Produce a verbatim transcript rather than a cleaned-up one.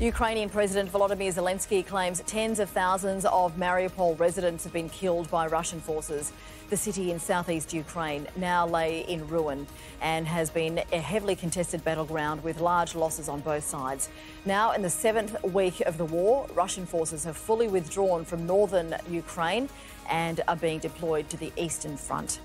Ukrainian President Volodymyr Zelenskyy claims tens of thousands of Mariupol residents have been killed by Russian forces. The city in southeast Ukraine now lay in ruin and has been a heavily contested battleground with large losses on both sides. Now in the seventh week of the war, Russian forces have fully withdrawn from northern Ukraine and are being deployed to the eastern front.